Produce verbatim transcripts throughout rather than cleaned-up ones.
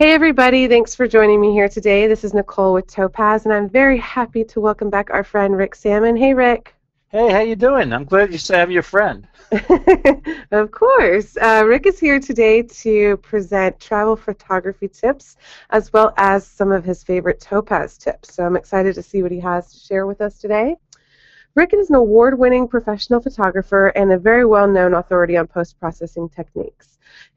Hey everybody, thanks for joining me here today. This is Nicole with Topaz, and I'm very happy to welcome back our friend Rick Sammon. Hey Rick. Hey, how you doing? I'm glad you said I'm your friend. Of course. Uh, Rick is here today to present travel photography tips as well as some of his favorite Topaz tips. So I'm excited to see what he has to share with us today. Rick is an award-winning professional photographer and a very well-known authority on post-processing techniques.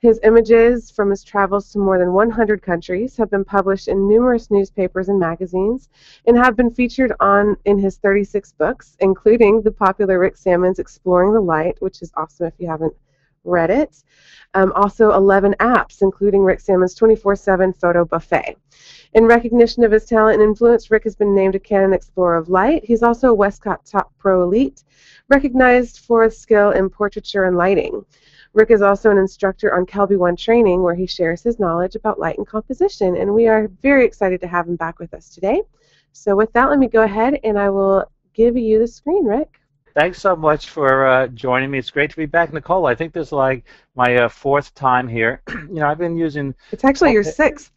His images from his travels to more than one hundred countries have been published in numerous newspapers and magazines and have been featured on in his thirty-six books, including the popular Rick Sammon's Exploring the Light, which is awesome if you haven't read it. Um, also eleven apps, including Rick Sammon's twenty-four seven Photo Buffet. In recognition of his talent and influence, Rick has been named a Canon Explorer of Light. He's also a Westcott Top Pro Elite, recognized for his skill in portraiture and lighting. Rick is also an instructor on Kelby One Training, where he shares his knowledge about light and composition, and we are very excited to have him back with us today. So with that, let me go ahead and I will give you the screen, Rick. Thanks so much for uh, joining me. It's great to be back, Nicole. I think this is like my uh, fourth time here. You know, I've been using... It's actually okay. Your sixth.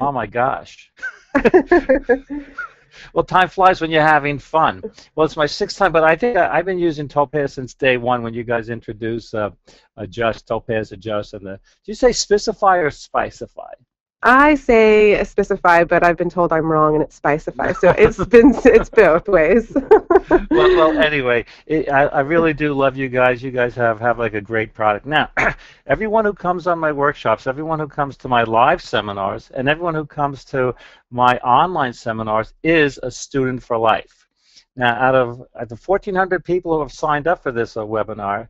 Oh, my gosh. Well, time flies when you're having fun. Well, it's my sixth time, but I think I, I've been using Topaz since day one when you guys introduced uh, Adjust, Topaz Adjust. And the, did you say Spicify or Spicify? I say Specify, but I've been told I'm wrong, and it's Spicify. So it's been it's both ways. well, well, anyway, it, I, I really do love you guys. You guys have, have like a great product. Now, everyone who comes on my workshops, everyone who comes to my live seminars, and everyone who comes to my online seminars is a student for life. Now, out of, out of the fourteen hundred people who have signed up for this uh, webinar,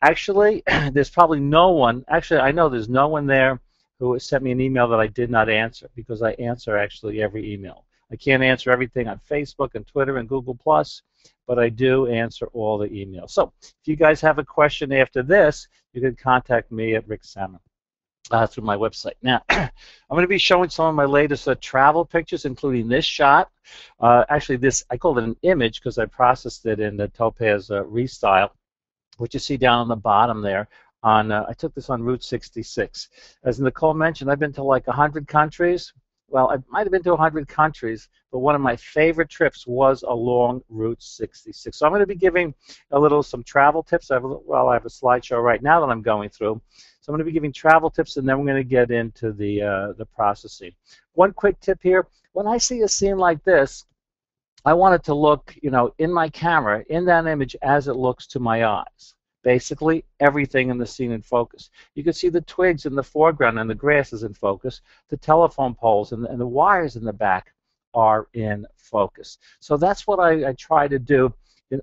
actually, there's probably no one. Actually, I know there's no one there who sent me an email that I did not answer, because I answer actually every email. I can't answer everything on Facebook and Twitter and Google Plus, but I do answer all the emails. So if you guys have a question after this, you can contact me at Rick Sammon uh, through my website. Now, I'm going to be showing some of my latest uh, travel pictures, including this shot. Uh, actually, this I called it an image because I processed it in the Topaz uh, Restyle, which you see down on the bottom there. On, uh, I took this on Route sixty-six. As Nicole mentioned, I've been to like one hundred countries. Well, I might have been to one hundred countries, but one of my favorite trips was along Route sixty-six. So I'm going to be giving a little some travel tips. I have a, well, I have a slideshow right now that I'm going through. So I'm going to be giving travel tips, and then we're going to get into the, uh, the processing. One quick tip here. When I see a scene like this, I want it to look, you know, in my camera, in that image, as it looks to my eyes. Basically, everything in the scene in focus. You can see the twigs in the foreground and the grass is in focus. The telephone poles and the, and the wires in the back are in focus. So that's what I, I try to do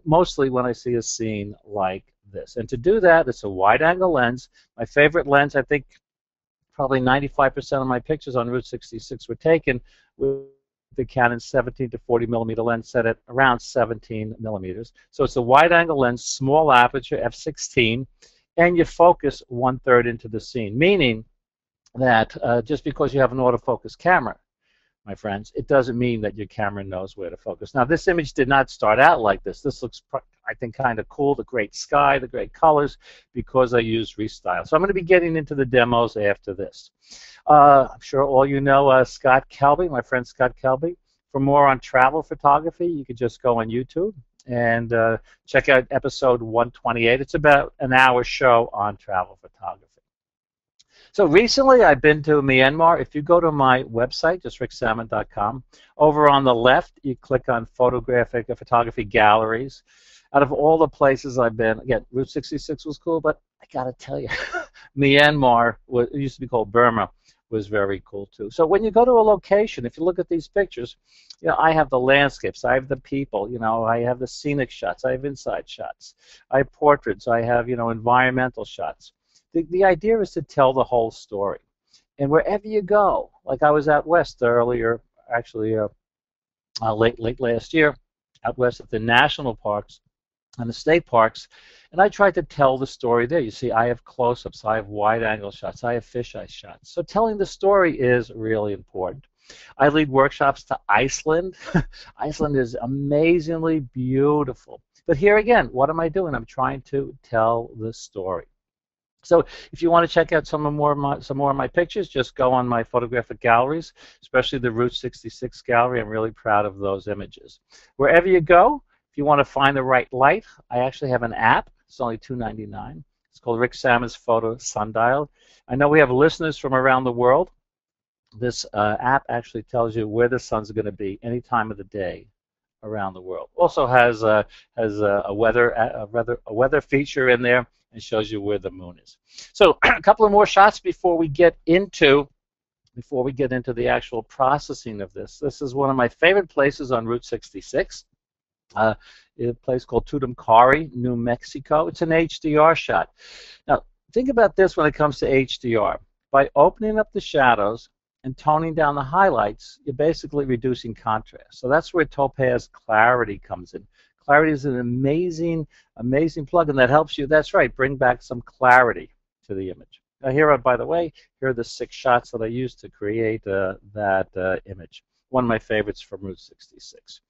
mostly when I see a scene like this. And to do that, it's a wide-angle lens. My favorite lens, I think probably ninety-five percent of my pictures on Route sixty-six were taken with the Canon seventeen to forty millimeter lens set at around seventeen millimeters. So it's a wide-angle lens, small aperture, f sixteen, and you focus one-third into the scene, meaning that uh, just because you have an autofocus camera, my friends, it doesn't mean that your camera knows where to focus. Now, this image did not start out like this. This looks, I think, kind of cool, the great sky, the great colors, because I used Restyle. So I'm going to be getting into the demos after this. Uh, I'm sure all you know uh, Scott Kelby, my friend Scott Kelby. For more on travel photography, you could just go on YouTube and uh, check out episode one twenty-eight. It's about an hour show on travel photography. So recently I've been to Myanmar. If you go to my website, just rick sammon dot com, over on the left you click on photographic uh, photography galleries. Out of all the places I've been, again, Route sixty-six was cool, but I gotta tell you, Myanmar, was, it used to be called Burma, was very cool too. So when you go to a location, if you look at these pictures, you know, I have the landscapes, I have the people, you know, I have the scenic shots, I have inside shots, I have portraits, I have, you know, environmental shots. The, the idea is to tell the whole story. And wherever you go, like I was out west earlier, actually uh, uh, late, late last year, out west at the national parks and the state parks, and I tried to tell the story there. You see, I have close-ups, I have wide-angle shots, I have fisheye shots. So telling the story is really important. I lead workshops to Iceland. Iceland is amazingly beautiful. But here again, what am I doing? I'm trying to tell the story. So if you want to check out some more of my, some more of my pictures, just go on my photographic galleries, especially the Route sixty-six gallery. I'm really proud of those images. Wherever you go, if you want to find the right light, I actually have an app. It's only two ninety-nine. It's called Rick Sammon's Photo Sundial. I know we have listeners from around the world. This uh, app actually tells you where the sun's going to be any time of the day around the world. Also has uh, has uh, a weather a weather a weather feature in there and shows you where the moon is. So a couple of more shots before we get into before we get into the actual processing of this. This is one of my favorite places on Route sixty-six. Uh, a place called Tucumcari, New Mexico. It's an H D R shot. Now think about this when it comes to H D R. By opening up the shadows and toning down the highlights, you're basically reducing contrast. So that's where Topaz Clarity comes in. Clarity is an amazing, amazing plugin that helps you, that's right, bring back some clarity to the image. Now here are, by the way, here are the six shots that I used to create uh, that uh, image. One of my favorites from Route sixty-six.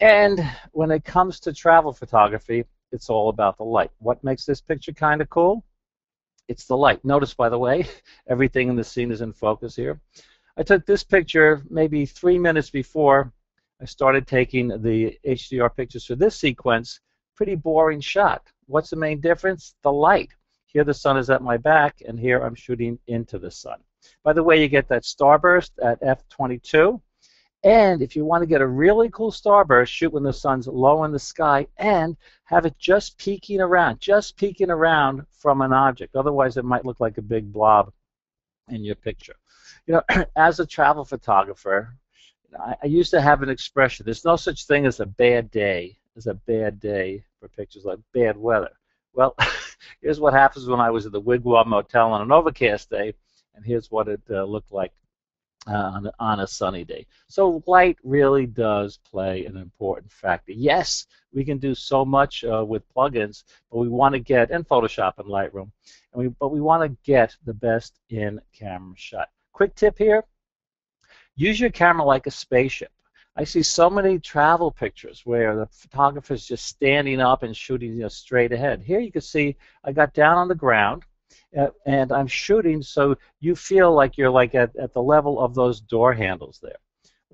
And when it comes to travel photography, it's all about the light. What makes this picture kind of cool? It's the light. Notice, by the way, everything in the scene is in focus here. I took this picture maybe three minutes before I started taking the H D R pictures for this sequence. Pretty boring shot. What's the main difference? The light. Here the sun is at my back, and here I'm shooting into the sun. By the way, you get that starburst at f twenty-two. And if you want to get a really cool starburst, shoot when the sun's low in the sky and have it just peeking around, just peeking around from an object. Otherwise, it might look like a big blob in your picture. You know, as a travel photographer, I, I used to have an expression. There's no such thing as a bad day, as a bad day for pictures like bad weather. Well, here's what happens when I was at the Wigwam Motel on an overcast day, and here's what it uh, looked like Uh, on, on a sunny day. So light really does play an important factor. Yes, we can do so much uh, with plugins, but we want to get, and Photoshop and Lightroom, and we, but we want to get the best in-camera shot. Quick tip here, use your camera like a spaceship. I see so many travel pictures where the photographer's just standing up and shooting, you know, straight ahead. Here you can see I got down on the ground, Uh, and I'm shooting so you feel like you're like at, at the level of those door handles there.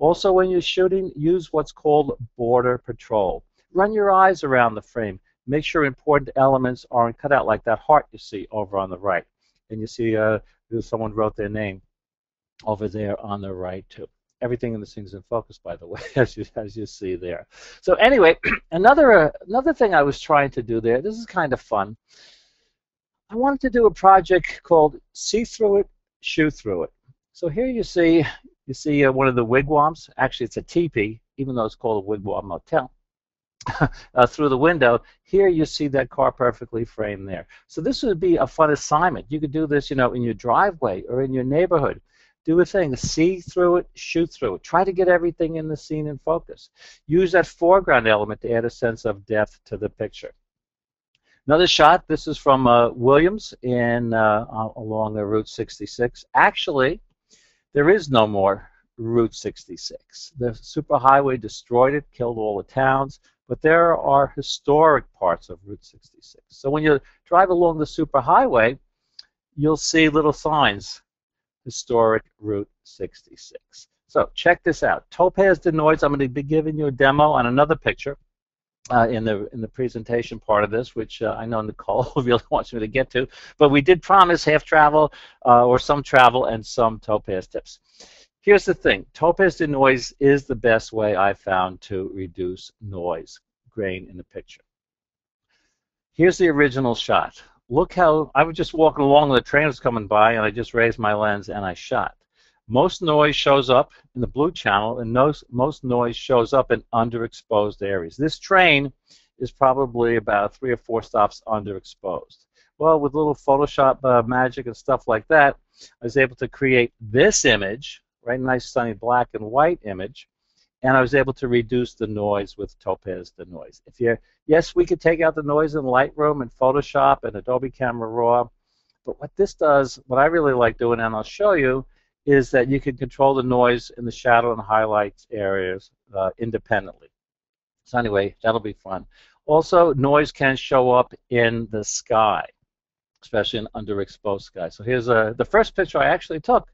Also, when you're shooting, use what's called border patrol. Run your eyes around the frame. Make sure important elements aren't cut out, like that heart you see over on the right. And you see uh, someone wrote their name over there on the right, too. Everything in this thing's in focus, by the way, as you, as you see there. So anyway, another, uh, another thing I was trying to do there, this is kind of fun. I wanted to do a project called See Through It, Shoot Through It. So here you see you see uh, one of the wigwams. Actually, it's a teepee, even though it's called a Wigwam Motel. uh, through the window, here you see that car perfectly framed there. So this would be a fun assignment. You could do this, you know, in your driveway or in your neighborhood. Do a thing. See through it, shoot through it. Try to get everything in the scene in focus. Use that foreground element to add a sense of depth to the picture. Another shot, this is from uh, Williams in uh, along the Route sixty-six. Actually, there is no more Route sixty-six. The superhighway destroyed it, killed all the towns, but there are historic parts of Route sixty-six. So when you drive along the superhighway, you'll see little signs, historic Route sixty-six. So check this out. Topaz Denoise, I'm going to be giving you a demo on another picture. Uh, in the in the presentation part of this, which uh, I know Nicole really wants me to get to, but we did promise half travel uh, or some travel and some Topaz tips. Here's the thing: Topaz Denoise is the best way I found to reduce noise, grain in the picture. Here's the original shot. Look how I was just walking along, and the train was coming by, and I just raised my lens and I shot. Most noise shows up in the blue channel, and most, most noise shows up in underexposed areas. This train is probably about three or four stops underexposed. Well, with little Photoshop uh, magic and stuff like that, I was able to create this image, right, nice sunny black and white image, and I was able to reduce the noise with Topaz Denoise. If you're, yes, we could take out the noise in Lightroom and Photoshop and Adobe Camera Raw, but what this does, what I really like doing, and I'll show you, is that you can control the noise in the shadow and highlights areas uh, independently. So anyway, that'll be fun. Also, noise can show up in the sky. especially in underexposed skies. So here's a, the first picture I actually took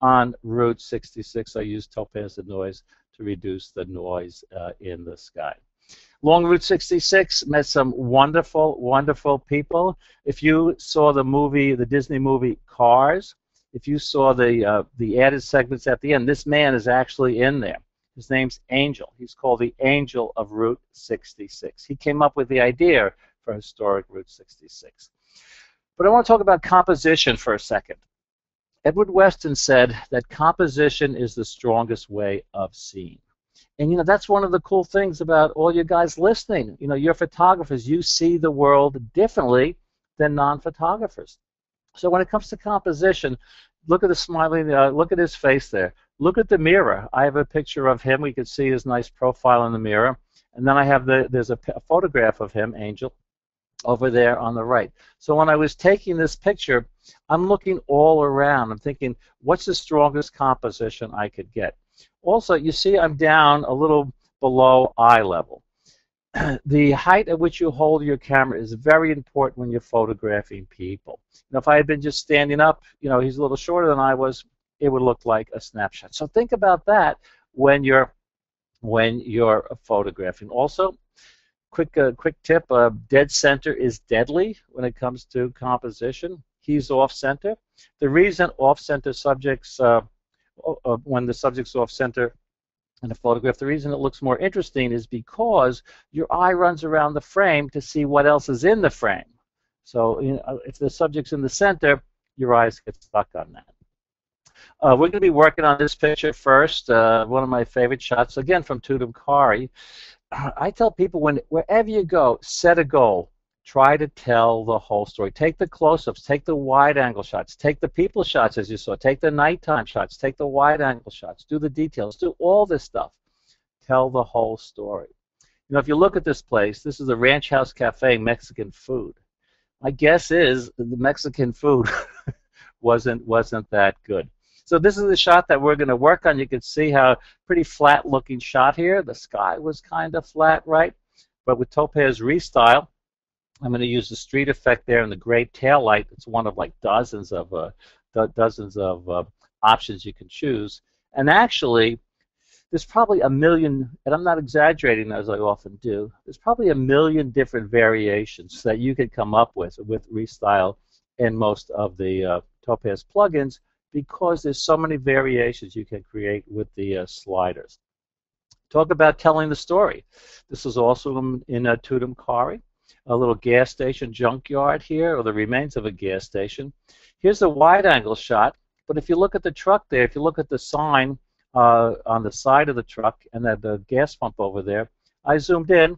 on Route sixty-six. I used Topaz Denoise to reduce the noise uh, in the sky. Along Route sixty-six, met some wonderful, wonderful people. If you saw the movie, the Disney movie Cars, if you saw the uh, the added segments at the end, this man is actually in there. His name's Angel. He's called the Angel of Route sixty-six. He came up with the idea for historic Route sixty-six. But I want to talk about composition for a second. Edward Weston said that composition is the strongest way of seeing. And, you know, that's one of the cool things about all you guys listening. You know, you're photographers. You see the world differently than non-photographers. So when it comes to composition, look at the smiling, uh, look at his face there. Look at the mirror. I have a picture of him. We can see his nice profile in the mirror. And then I have the, there's a, a photograph of him, Angel, over there on the right. So when I was taking this picture, I'm looking all around. I'm thinking, what's the strongest composition I could get? Also, you see I'm down a little below eye level. The height at which you hold your camera is very important when you're photographing people. Now, if I had been just standing up, you know, he's a little shorter than I was, it would look like a snapshot. So think about that when you're when you're photographing. Also, quick uh, quick tip: uh, dead center is deadly when it comes to composition. He's off center. The reason off center subjects uh, Uh, when the subject's off-center in a photograph, the reason it looks more interesting is because your eye runs around the frame to see what else is in the frame. So you know, if the subject's in the center, your eyes get stuck on that. Uh, we're going to be working on this picture first, uh, one of my favorite shots, again from Tucumcari. I tell people, when wherever you go, set a goal. Try to tell the whole story. Take the close-ups, take the wide-angle shots, take the people shots as you saw, take the nighttime shots, take the wide-angle shots, do the details, do all this stuff. Tell the whole story. You know, if you look at this place, this is the Ranch House Cafe Mexican food. My guess is the Mexican food wasn't wasn't that good. So this is the shot that we're going to work on. You can see how pretty flat-looking shot here. The sky was kind of flat, right? But with Topaz Restyle, I'm going to use the street effect there and the gray taillight. It's one of like dozens of uh, do dozens of uh, options you can choose. And actually, there's probably a million, and I'm not exaggerating as I often do, there's probably a million different variations that you could come up with with Restyle and most of the uh, Topaz plugins, because there's so many variations you can create with the uh, sliders. Talk about telling the story. This is also in, in uh, Tucumcari. A little gas station junkyard here, or the remains of a gas station. Here's a wide-angle shot, but if you look at the truck there, if you look at the sign uh, on the side of the truck and that the gas pump over there, I zoomed in.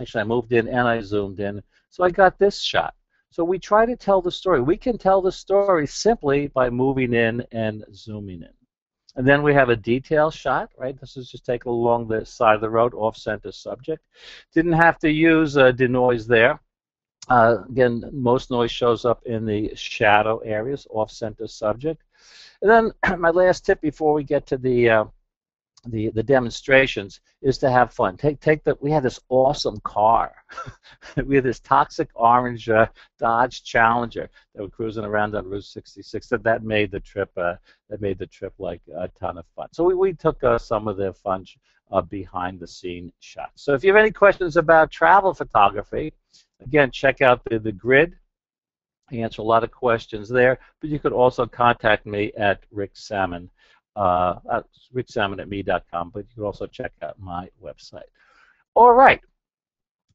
Actually, I moved in and I zoomed in, so I got this shot. So we try to tell the story. We can tell the story simply by moving in and zooming in. And then we have a detail shot, right? This is just taken along the side of the road, off-center subject. Didn't have to use uh, denoise there. Uh, again, most noise shows up in the shadow areas, off-center subject. And then my last tip before we get to the uh, the the demonstrations is to have fun. Take take the. We had this awesome car. We had this toxic orange uh, Dodge Challenger that were cruising around on Route sixty-six. That that made the trip. Uh, that made the trip like a ton of fun. So we we took uh, some of the fun uh, behind the scene shots. So if you have any questions about travel photography, again, check out the the grid. I answer a lot of questions there. But you could also contact me at Rick Sammon. Uh, uh, Rick Sammon at me dot com, but you can also check out my website. All right,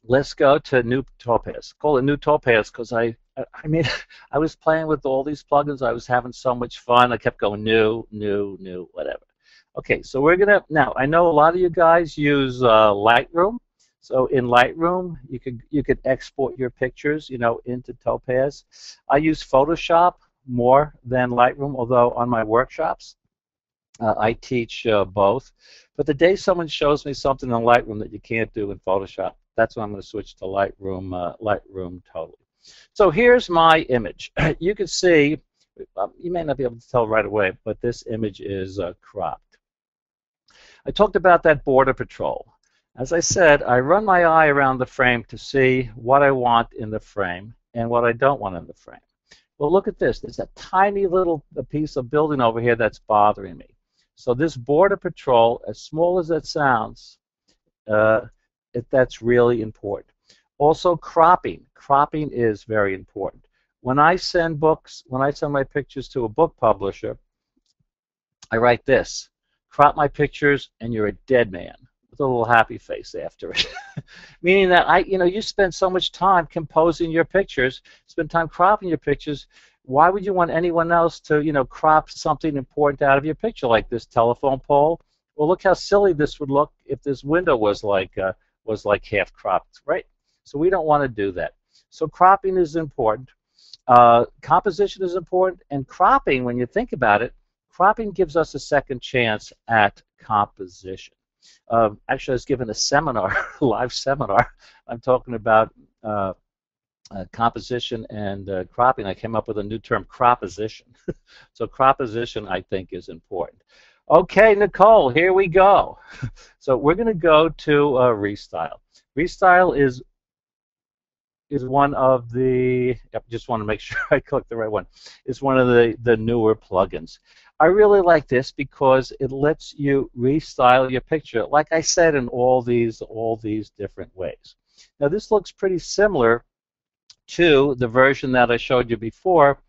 let's go to New Topaz. Call it New Topaz because I, I mean, I was playing with all these plugins. I was having so much fun. I kept going new, new, new, whatever. Okay, so we're gonna now. I know a lot of you guys use uh, Lightroom. So in Lightroom, you could you could export your pictures, you know, into Topaz. I use Photoshop more than Lightroom, although on my workshops. Uh, I teach uh, both, but the day someone shows me something in Lightroom that you can't do in Photoshop, that's when I'm going to switch to Lightroom, uh, Lightroom totally. So here's my image. You can see, you may not be able to tell right away, but this image is uh, cropped. I talked about that border patrol. As I said, I run my eye around the frame to see what I want in the frame, and what I don't want in the frame. Well, look at this. There's a tiny little piece of building over here that's bothering me. So this border patrol, as small as that sounds, uh, it, that's really important. Also, cropping. Cropping is very important. When I send books, when I send my pictures to a book publisher, I write this: crop my pictures and you're a dead man, with a little happy face after it. Meaning that I, you know, you spend so much time composing your pictures, spend time cropping your pictures, why would you want anyone else to, you know, crop something important out of your picture like this telephone pole? Well, look how silly this would look if this window was like uh, was like half cropped, right? So we don't want to do that. So cropping is important. Uh, composition is important, and cropping, when you think about it, cropping gives us a second chance at composition. Uh, actually, I was given a seminar, a live seminar. I'm talking about uh, uh, composition and uh, cropping. I came up with a new term, croposition. So croposition, I think, is important. Okay, Nicole, here we go. So we're going to go to uh, Restyle. Restyle is is one of the, I just want to make sure I click the right one, it's one of the, the newer plugins. I really like this because it lets you restyle your picture, like I said, in all these, all these different ways. Now this looks pretty similar to the version that I showed you before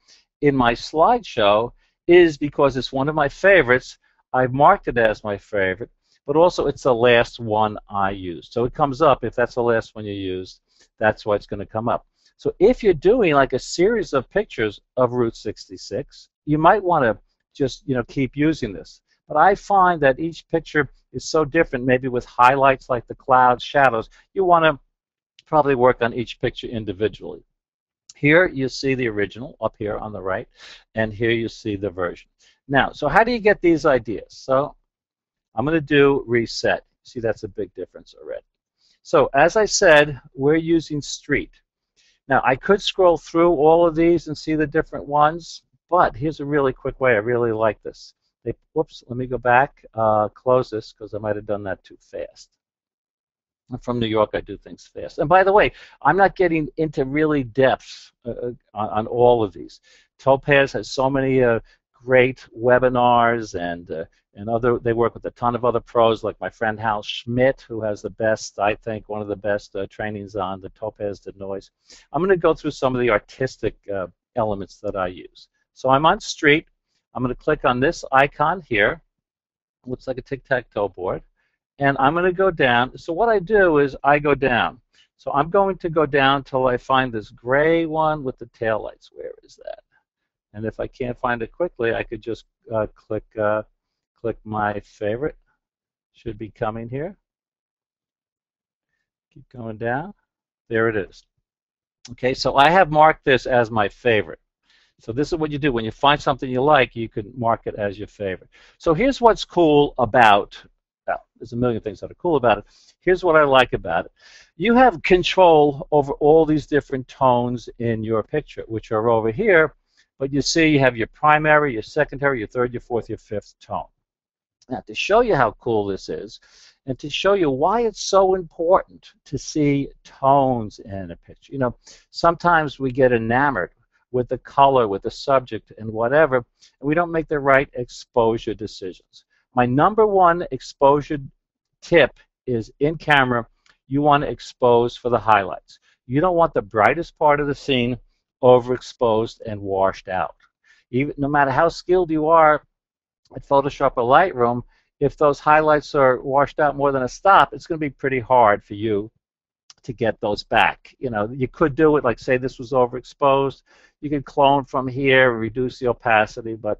in my slideshow, is because it's one of my favorites. I've marked it as my favorite, but also it's the last one I used. So it comes up, if that's the last one you used, that's why it's going to come up. So if you're doing like a series of pictures of Route sixty-six, you might want to just, you know, keep using this. But I find that each picture is so different, maybe with highlights like the clouds, shadows, you want to probably work on each picture individually. Here you see the original up here on the right, and here you see the version. Now, so how do you get these ideas? So I'm going to do reset. See, that's a big difference already. So as I said, we're using street. Now I could scroll through all of these and see the different ones, but here's a really quick way. I really like this. They, whoops, let me go back, uh, close this because I might have done that too fast. I'm from New York, I do things fast. And by the way, I'm not getting into really depth uh, on, on all of these. Topaz has so many uh, great webinars and uh, and other, they work with a ton of other pros, like my friend Hal Schmidt, who has the best, I think, one of the best uh, trainings on the Topaz Denoise. I'm going to go through some of the artistic uh, elements that I use. So I'm on street. I'm going to click on this icon here. Looks like a tic-tac-toe board. And I'm going to go down. So what I do is I go down. So I'm going to go down till I find this gray one with the taillights. Where is that? And if I can't find it quickly, I could just uh, click... Uh, Click my favorite. Should be coming here. Keep going down. There it is. Okay, so I have marked this as my favorite. So this is what you do. When you find something you like, you can mark it as your favorite. So here's what's cool about, well, there's a million things that are cool about it. Here's what I like about it. You have control over all these different tones in your picture, which are over here, but you see you have your primary, your secondary, your third, your fourth, your fifth tone. Now, to show you how cool this is, and to show you why it's so important to see tones in a picture. You know, sometimes we get enamored with the color, with the subject, and whatever, and we don't make the right exposure decisions. My number one exposure tip is, in camera, you want to expose for the highlights. You don't want the brightest part of the scene overexposed and washed out. Even, no matter how skilled you are at Photoshop or Lightroom, if those highlights are washed out more than a stop, it's going to be pretty hard for you to get those back. You know, you could do it, like say this was overexposed, you could clone from here, reduce the opacity, but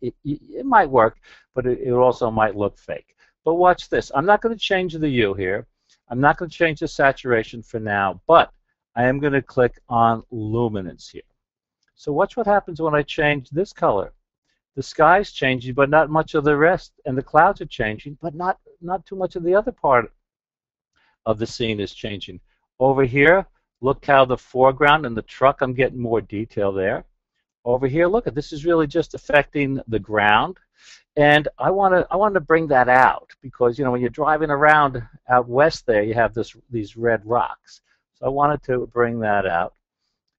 it, it, it might work, but it, it also might look fake. But watch this. I'm not going to change the hue here. I'm not going to change the saturation for now, but I am going to click on luminance here. So watch what happens when I change this color. The sky's changing, but not much of the rest, and the clouds are changing, but not, not too much of the other part of the scene is changing. Over here, look how the foreground and the truck, I'm getting more detail there. Over here, look, at this is really just affecting the ground, and I want to I want to bring that out because, you know, when you're driving around out west there, you have this these red rocks. So I wanted to bring that out.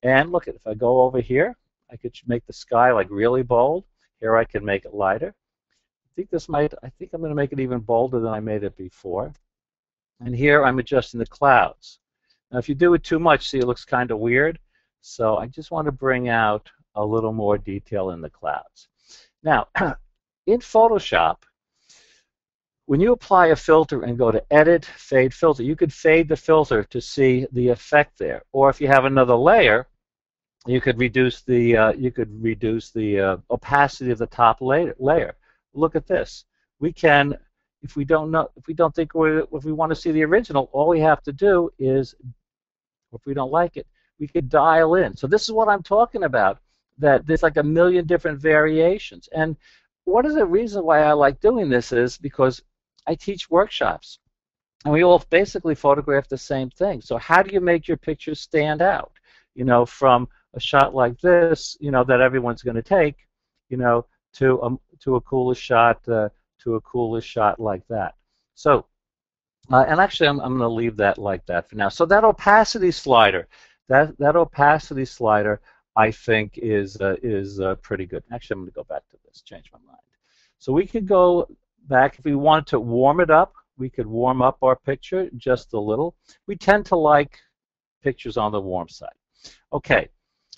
And look, if I go over here, I could make the sky like really bold. Here I can make it lighter. I think this might, I think I'm going to make it even bolder than I made it before. And here I'm adjusting the clouds. Now if you do it too much, see, it looks kind of weird. So I just want to bring out a little more detail in the clouds. Now, in Photoshop, when you apply a filter and go to Edit, Fade Filter, you could fade the filter to see the effect there. Or if you have another layer, you could reduce the uh, you could reduce the uh, opacity of the top layer. Look at this. We can, if we don't know, if we don't think we, if we want to see the original, all we have to do is, if we don't like it, we could dial in. So this is what I'm talking about. That there's like a million different variations. And one of the reasons why I like doing this is because I teach workshops, and we all basically photograph the same thing. So how do you make your pictures stand out? You know, from a shot like this, you know, that everyone's going to take, you know, to um, to a cooler shot, uh, to a cooler shot like that. So, uh, and actually, I'm I'm going to leave that like that for now. So that opacity slider, that that opacity slider, I think is uh, is uh, pretty good. Actually, I'm going to go back to this. Change my mind. So we could go back if we wanted to warm it up. We could warm up our picture just a little. We tend to like pictures on the warm side. Okay.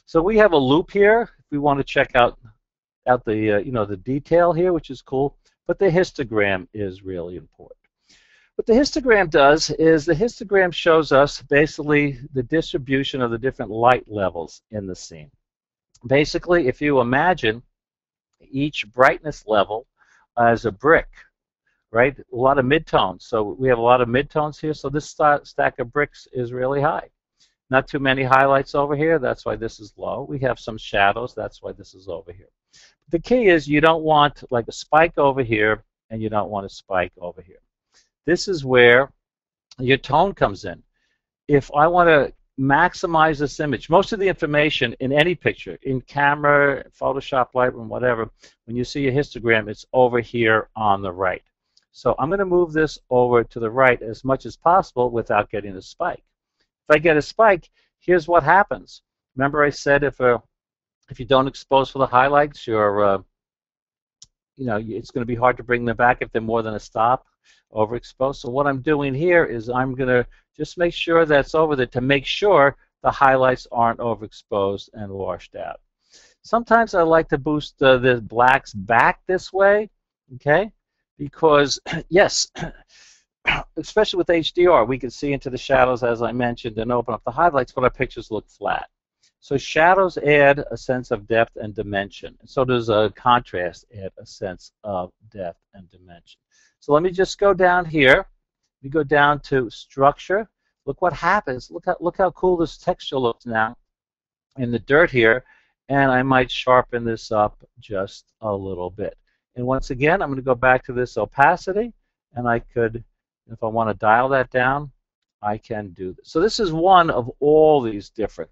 So we have a loop here. We want to check out out the uh, you know the detail here, which is cool. But the histogram is really important. What the histogram does is the histogram shows us basically the distribution of the different light levels in the scene. Basically, if you imagine each brightness level as a brick, right? A lot of midtones. So we have a lot of midtones here. So this st stack of bricks is really high. Not too many highlights over here. That's why this is low. We have some shadows. That's why this is over here. The key is you don't want like a spike over here, and you don't want a spike over here. This is where your tone comes in. If I want to maximize this image, most of the information in any picture, in camera, Photoshop, Lightroom, whatever, when you see a histogram, it's over here on the right. So I'm going to move this over to the right as much as possible without getting a spike. If I get a spike, here's what happens. Remember I said if uh, if you don't expose for the highlights, you're uh, you know, it's going to be hard to bring them back if they're more than a stop. Overexposed. So what I'm doing here is I'm going to just make sure that's over there to make sure the highlights aren't overexposed and washed out. Sometimes I like to boost uh, the blacks back this way, okay? Because yes, especially with H D R, we can see into the shadows as I mentioned and open up the highlights, but our pictures look flat. So shadows add a sense of depth and dimension. So does a contrast add a sense of depth and dimension. So let me just go down here. We go down to structure. Look what happens. Look how, look how cool this texture looks now in the dirt here. And I might sharpen this up just a little bit. And once again, I'm going to go back to this opacity. And I could, if I want to dial that down, I can do this. So this is one of all these different,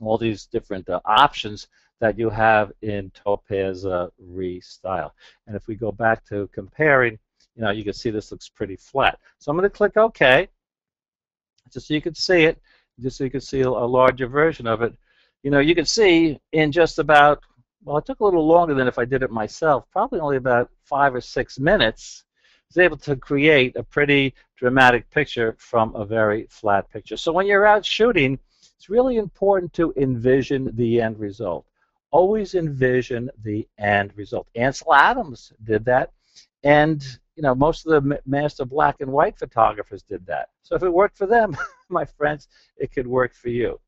all these different uh, options that you have in Topaz uh, Restyle. And if we go back to comparing, you know, you can see this looks pretty flat. So I'm going to click OK, just so you can see it, just so you can see a larger version of it. You know, you can see in just about, well, it took a little longer than if I did it myself, probably only about five or six minutes, I was able to create a pretty dramatic picture from a very flat picture. So when you're out shooting, it's really important to envision the end result. Always envision the end result. Ansel Adams did that, and you know, most of the master black and white photographers did that. So if it worked for them, my friends, it could work for you.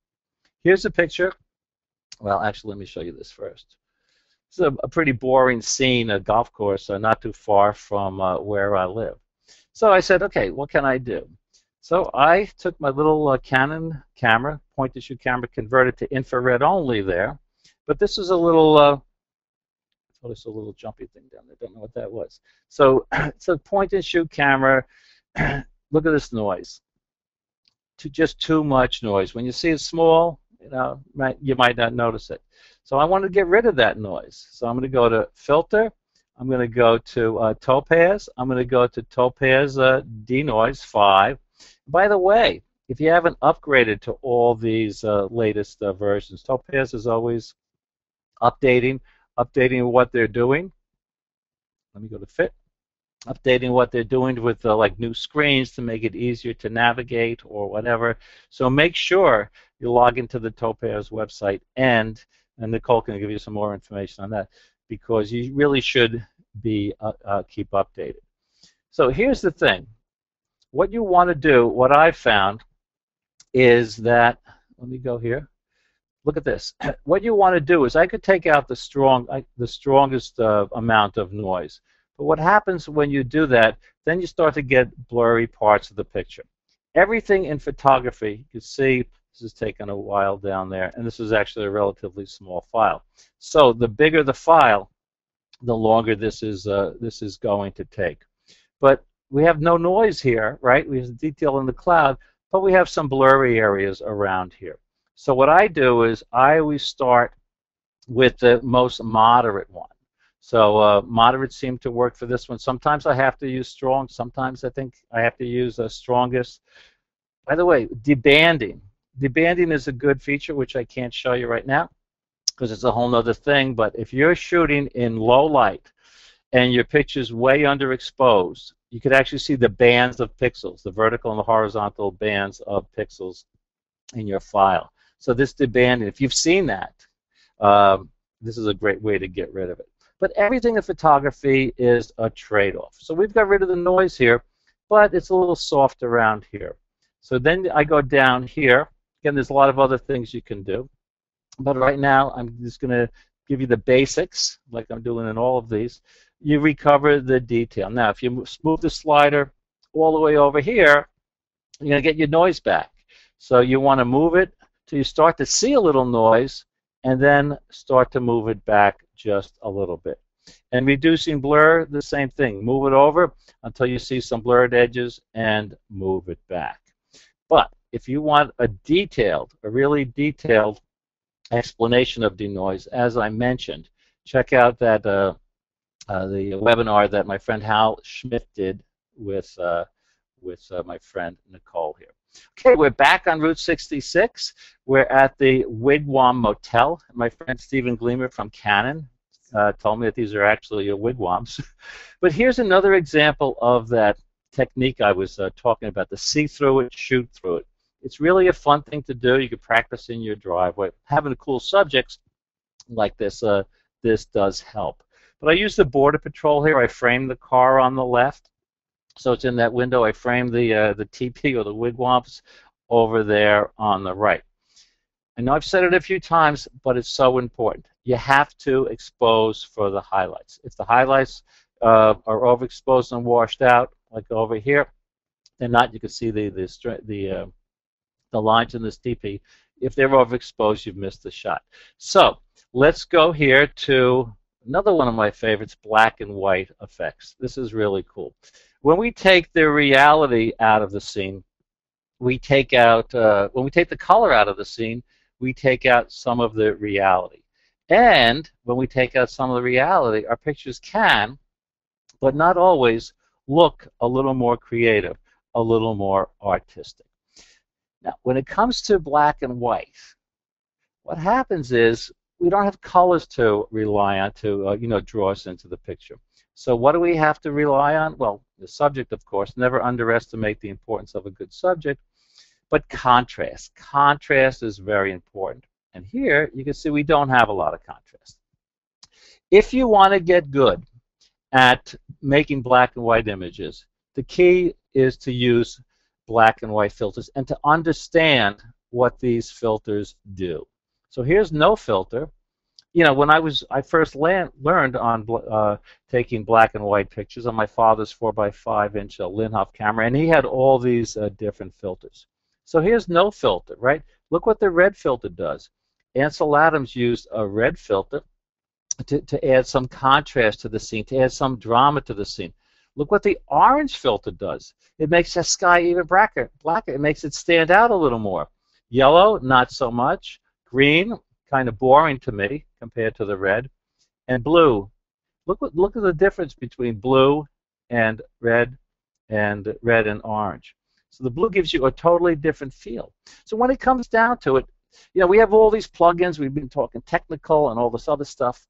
Here's a picture. Well, actually, let me show you this first. This is a, a pretty boring scene, a golf course, uh, not too far from uh, where I live. So I said, okay, what can I do? So I took my little uh, Canon camera, point-and-shoot camera, converted to infrared only there. But this is a little... Uh, notice a little jumpy thing down there. Don't know what that was. So it's a point-and-shoot camera. Look at this noise. To just too much noise. When you see it small, you know, might, you might not notice it. So I want to get rid of that noise. So I'm going to go to Filter. I'm going to go to uh, Topaz. I'm going to go to Topaz uh, Denoise five. By the way, if you haven't upgraded to all these uh, latest uh, versions, Topaz is always updating, updating what they're doing. Let me go to Fit. Updating what they're doing with uh, like new screens to make it easier to navigate or whatever. So make sure you log into the Topaz website, and and Nicole can give you some more information on that, because you really should be uh, uh, keep updated. So here's the thing. What you want to do, what I found, is that, let me go here, look at this. What you want to do is I could take out the, strong, uh, the strongest uh, amount of noise. But what happens when you do that, then you start to get blurry parts of the picture. Everything in photography, you can see this is taking a while down there, and this is actually a relatively small file. So the bigger the file, the longer this is, uh, this is going to take. But we have no noise here, right? We have detail in the cloud, but we have some blurry areas around here. So what I do is I always start with the most moderate one. So uh, moderate seemed to work for this one. Sometimes I have to use strong. Sometimes I think I have to use the strongest. By the way, debanding. Debanding is a good feature, which I can't show you right now because it's a whole other thing. But if you're shooting in low light and your picture's way underexposed, you could actually see the bands of pixels, the vertical and the horizontal bands of pixels in your file. So this debanding, if you've seen that, uh, this is a great way to get rid of it. But everything in photography is a trade-off. So we've got rid of the noise here, but it's a little soft around here. So then I go down here. Again, there's a lot of other things you can do. But right now, I'm just going to give you the basics, like I'm doing in all of these. You recover the detail. Now, if you move the slider all the way over here, you're going to get your noise back. So you want to move it till you start to see a little noise, and then start to move it back just a little bit. And reducing blur, the same thing. Move it over until you see some blurred edges and move it back. But if you want a detailed, a really detailed explanation of denoise, as I mentioned, check out that uh, uh, the webinar that my friend Hal Schmidt did with, uh, with uh, my friend Nicole here. Okay, we're back on Route sixty-six. We're at the Wigwam Motel. My friend Stephen Gleamer from Canon uh, told me that these are actually uh, wigwams. But here's another example of that technique I was uh, talking about, the see-through it, shoot-through it. It's really a fun thing to do. You can practice in your driveway. Having cool subjects like this, uh, this does help. But I use the border patrol here. I frame the car on the left. So it's in that window. I frame the uh, the teepee or the wigwams over there on the right. I know I've said it a few times, but it's so important. You have to expose for the highlights. If the highlights uh, are overexposed and washed out, like over here, they're not. You can see the the the uh, the lines in this teepee. If they're overexposed, you've missed the shot. So let's go here to another one of my favorites, black and white effects. This is really cool. When we take the reality out of the scene, we take out, uh, when we take the color out of the scene, we take out some of the reality. And when we take out some of the reality, our pictures can, but not always, look a little more creative, a little more artistic. Now, when it comes to black and white, what happens is we don't have colors to rely on to, uh, you know, draw us into the picture. So what do we have to rely on? Well, the subject, of course. Never underestimate the importance of a good subject. But contrast. Contrast is very important. And here, you can see we don't have a lot of contrast. If you want to get good at making black and white images, the key is to use black and white filters and to understand what these filters do. So here's no filter. You know, when I was, I first land, learned on uh, taking black and white pictures on my father's four by five inch uh, Linhof camera, and he had all these uh, different filters. So here's no filter, right? Look what the red filter does. Ansel Adams used a red filter to, to add some contrast to the scene, to add some drama to the scene. Look what the orange filter does. It makes the sky even blacker. blacker. It makes it stand out a little more. Yellow, not so much. Green, kind of boring to me compared to the red, and blue. Look what, look at the difference between blue and red, and red and orange. So the blue gives you a totally different feel. So when it comes down to it, you know, we have all these plugins. We've been talking technical and all this other stuff.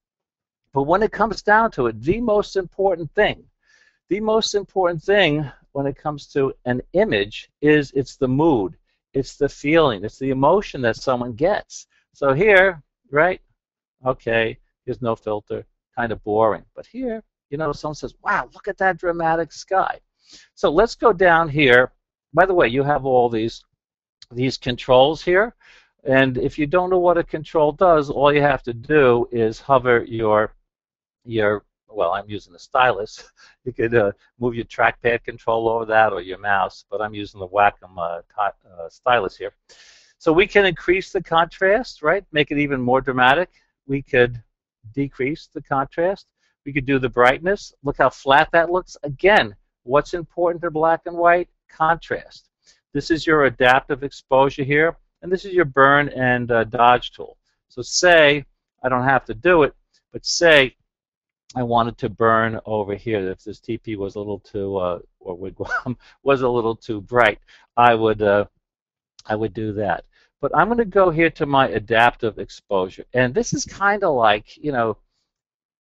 But when it comes down to it, the most important thing, the most important thing when it comes to an image is it's the mood, it's the feeling, it's the emotion that someone gets. So here, right, okay, there's no filter, kind of boring. But here, you know, someone says, wow, look at that dramatic sky. So let's go down here. By the way, you have all these, these controls here. And if you don't know what a control does, all you have to do is hover your, your well, I'm using a stylus. You could uh, move your trackpad control over that or your mouse, but I'm using the Wacom uh, uh, stylus here. So we can increase the contrast, right, make it even more dramatic. We could decrease the contrast. We could do the brightness. Look how flat that looks. Again, what's important to black and white? Contrast. This is your adaptive exposure here. And this is your burn and uh, dodge tool. So say, I don't have to do it, but say I wanted to burn over here. If this T P was a little too, uh, or Wigwam was a little too bright, I would, uh, I would do that. But I'm going to go here to my adaptive exposure. And this is kind of like, you know,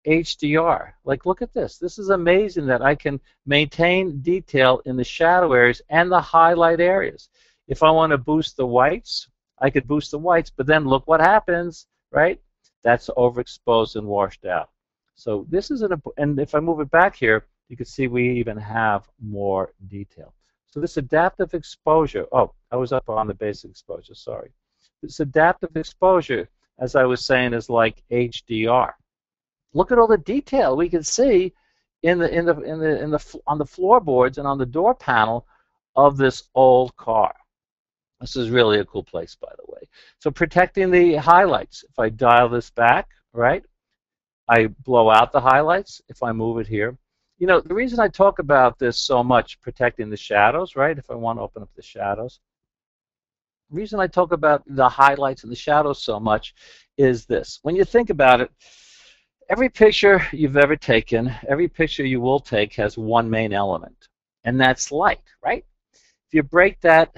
H D R. Like, look at this. This is amazing that I can maintain detail in the shadow areas and the highlight areas. If I want to boost the whites, I could boost the whites, but then look what happens, right? That's overexposed and washed out. So this is an, and if I move it back here, you can see we even have more detail. So this adaptive exposure, oh, I was up on the basic exposure, sorry. This adaptive exposure, as I was saying, is like H D R. Look at all the detail we can see in the in the in the in the on the floorboards and on the door panel of this old car. This is really a cool place, by the way. So protecting the highlights. If I dial this back, right, I blow out the highlights. If I move it here, you know, the reason I talk about this so much, protecting the shadows, right, if I want to open up the shadows, the reason I talk about the highlights and the shadows so much is this. When you think about it, every picture you've ever taken, every picture you will take has one main element, and that's light, right? If you break that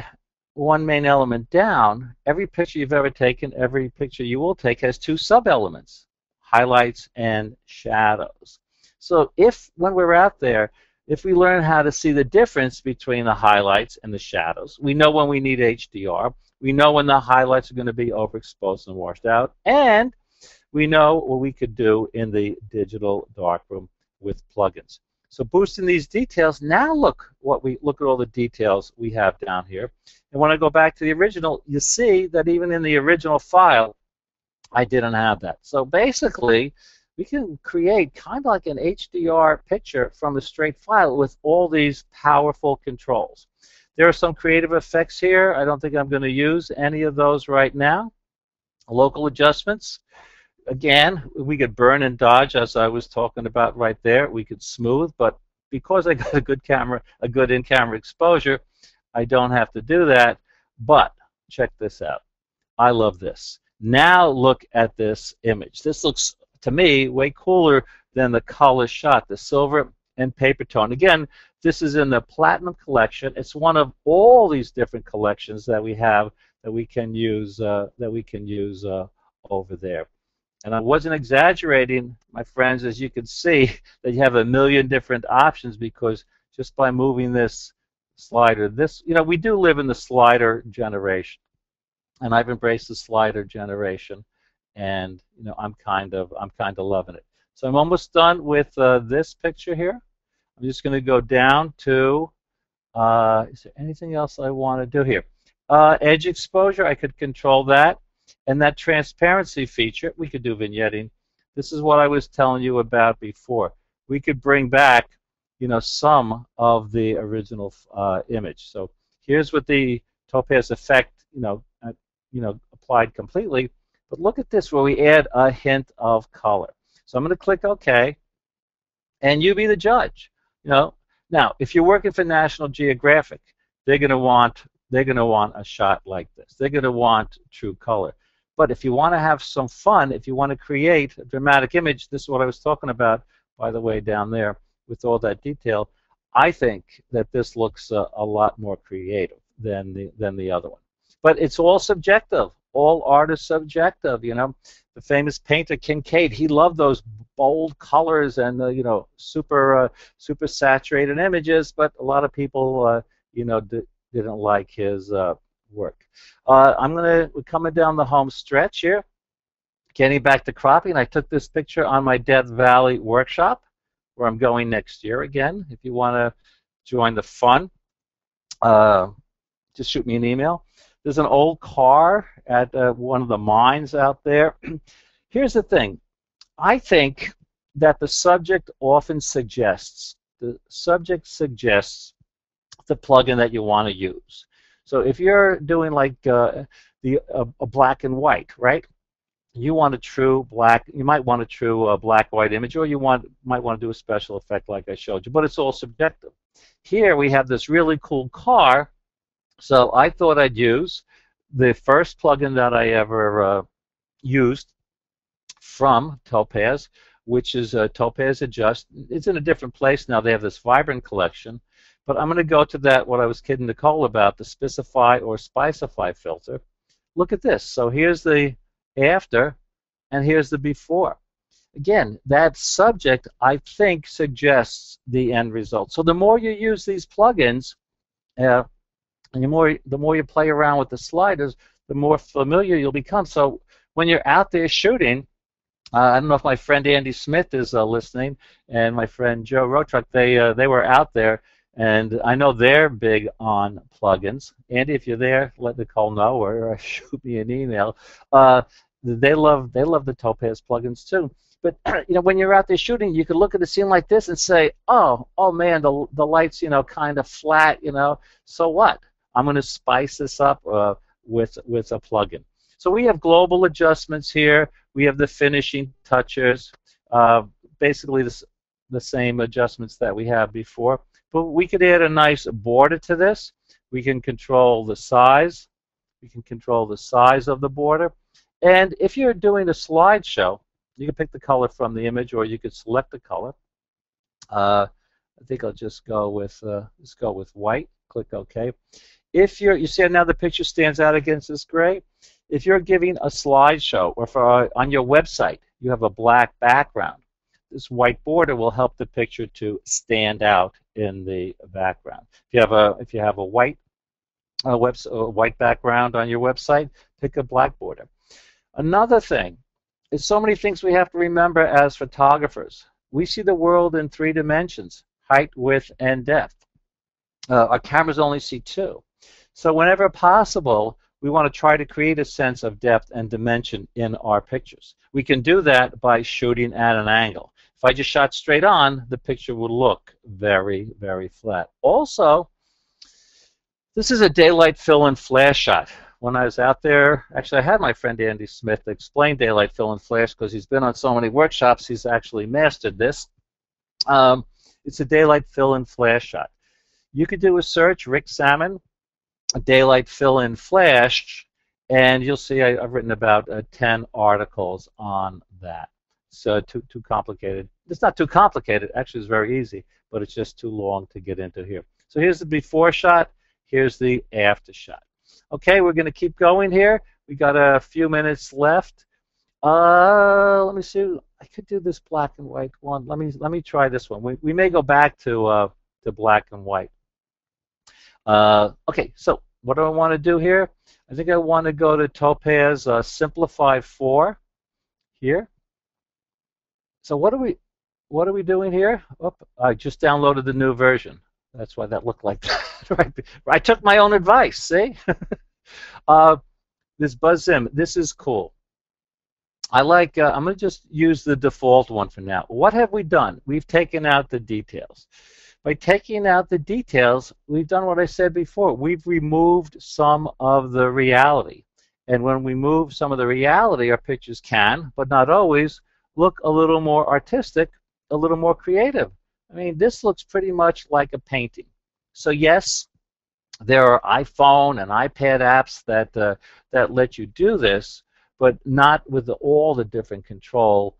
one main element down, every picture you've ever taken, every picture you will take has two sub-elements, highlights and shadows. So if, when we're out there, if we learn how to see the difference between the highlights and the shadows, we know when we need H D R, we know when the highlights are going to be overexposed and washed out, and we know what we could do in the digital darkroom with plugins. So boosting these details, now look what we look at all the details we have down here. And when I go back to the original, you see that even in the original file, I didn't have that. So basically, we can create kind of like an H D R picture from a straight file with all these powerful controls. There are some creative effects here. I don't think I'm going to use any of those right now. Local adjustments. Again, we could burn and dodge, as I was talking about right there. We could smooth, but because I got a good camera, a good in-camera exposure, I don't have to do that. But check this out. I love this. Now look at this image. This looks, to me, way cooler than the color shot, the silver and paper tone. Again, this is in the Platinum collection. It's one of all these different collections that we have that we can use uh, that we can use uh, over there. And I wasn't exaggerating, my friends, as you can see, that you have a million different options, because just by moving this slider, this, you know, we do live in the slider generation. And I've embraced the slider generation, and, you know, I'm kind of, I'm kind of loving it. So I'm almost done with uh, this picture here. I'm just going to go down to, uh, is there anything else I want to do here? Uh, edge exposure, I could control that. And that transparency feature, we could do vignetting. This is what I was telling you about before. We could bring back, you know, some of the original uh, image. So here's what the Topaz effect, you know, uh, you know, applied completely. But look at this, where we add a hint of color. So I'm going to click OK, and you be the judge. You know, now if you're working for National Geographic, they're going to want they're going to want a shot like this. They're going to want true color. But if you want to have some fun, if you want to create a dramatic image, this is what I was talking about, by the way, down there with all that detail, I think that this looks a, a lot more creative than the, than the other one. But it's all subjective. All art is subjective, you know. The famous painter Kincaid, he loved those bold colors and uh, you know, super uh, super saturated images. But a lot of people, uh, you know, d didn't like his uh, work. Uh, I'm gonna we're coming down the home stretch here, getting back to cropping. I took this picture on my Death Valley workshop, where I'm going next year again. If you want to join the fun, uh, just shoot me an email. There's an old car at uh, one of the mines out there. Here's the thing. I think that the subject often suggests, the subject suggests the plugin that you want to use. So if you're doing like uh, the uh, a black and white, right? You want a true black, you might want a true uh, black white image, or you want might want to do a special effect like I showed you, but it's all subjective. Here we have this really cool car, so I thought I'd use the first plugin that I ever uh, used from Topaz, which is uh, Topaz Adjust. It's in a different place now. They have this Vibrant collection, but I'm going to go to that, what I was kidding Nicole about, the Spicify or Spicify filter. Look at this. So here's the after, and here's the before. Again, that subject, I think, suggests the end result. So the more you use these plugins, uh, and the more the more you play around with the sliders, the more familiar you'll become. So when you're out there shooting, uh, I don't know if my friend Andy Smith is uh, listening, and my friend Joe Rotruck, they uh, they were out there, and I know they're big on plugins. Andy, if you're there, let Nicole know, or shoot me an email. Uh, they love they love the Topaz plugins too. But you know, when you're out there shooting, you can look at a scene like this and say, oh, oh man, the the light's, you know, kind of flat, you know. So what? I'm going to spice this up uh, with with a plugin. So we have global adjustments here. We have the finishing touches, uh, basically this, the same adjustments that we have before. But we could add a nice border to this. We can control the size. We can control the size of the border. And if you're doing a slideshow, you can pick the color from the image, or you could select the color. Uh, I think I'll just go with uh, let's go with white. Click OK. If you're, you see now the picture stands out against this gray. If you're giving a slideshow, or for uh, on your website, you have a black background. This white border will help the picture to stand out in the background. If you have a if you have a white uh, web uh, white background on your website, pick a black border. Another thing is so many things we have to remember as photographers. We see the world in three dimensions: height, width, and depth. Uh, our cameras only see two. So whenever possible, we want to try to create a sense of depth and dimension in our pictures. We can do that by shooting at an angle. If I just shot straight on, the picture would look very, very flat. Also, this is a daylight fill and flash shot. When I was out there, actually I had my friend Andy Smith explain daylight fill and flash, because he's been on so many workshops, he's actually mastered this. Um, it's a daylight fill and flash shot. You could do a search, Rick Sammon, daylight fill in flash, and you'll see I, I've written about uh, ten articles on that. So too too complicated. It's not too complicated. Actually, it's very easy, but it's just too long to get into here. So here's the before shot. Here's the after shot. Okay, we're going to keep going here. We got a few minutes left. Uh, let me see. I could do this black and white one. Let me let me try this one. We we may go back to uh, to black and white. Uh, okay, so what do I want to do here? I think I want to go to Topaz uh, Simplify four here. So what are we, what are we doing here? Oop, I just downloaded the new version. That's why that looked like that. I took my own advice. See, uh, this BuzzZim. This is cool. I like. Uh, I'm going to just use the default one for now. What have we done? We've taken out the details. By taking out the details, we've done what I said before. We've removed some of the reality. And when we move some of the reality, our pictures can, but not always, look a little more artistic, a little more creative. I mean, this looks pretty much like a painting. So yes, there are iPhone and iPad apps that, uh, that let you do this, but not with the, all the different control